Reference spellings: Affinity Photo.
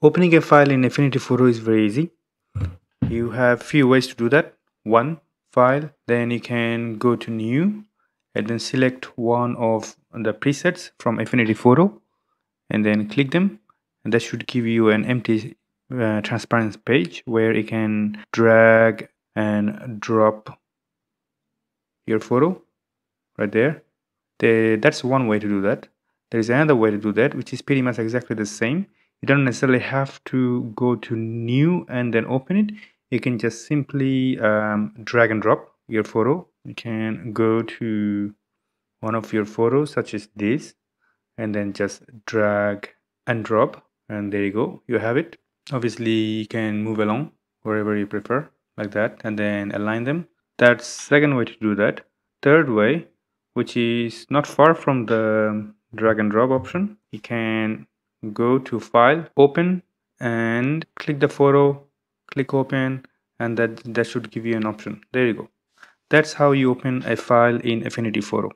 Opening a file in Affinity Photo is very easy. You have few ways to do that. One, file, then you can go to new and then select one of the presets from Affinity Photo and then click them, and that should give you an empty transparent page where you can drag and drop your photo right there. That's one way to do that. There is another way to do that, which is pretty much exactly the same. You don't necessarily have to go to new and then open it. You can just simply drag and drop your photo. You can go to one of your photos such as this and then just drag and drop, and there you go, you have it. Obviously you can move along wherever you prefer like that and then align them. That's second way to do that. Third way, which is not far from the drag and drop option, you can go to file, open, and click the photo, click open, and that should give you an option. There you go. That's how you open a file in Affinity Photo.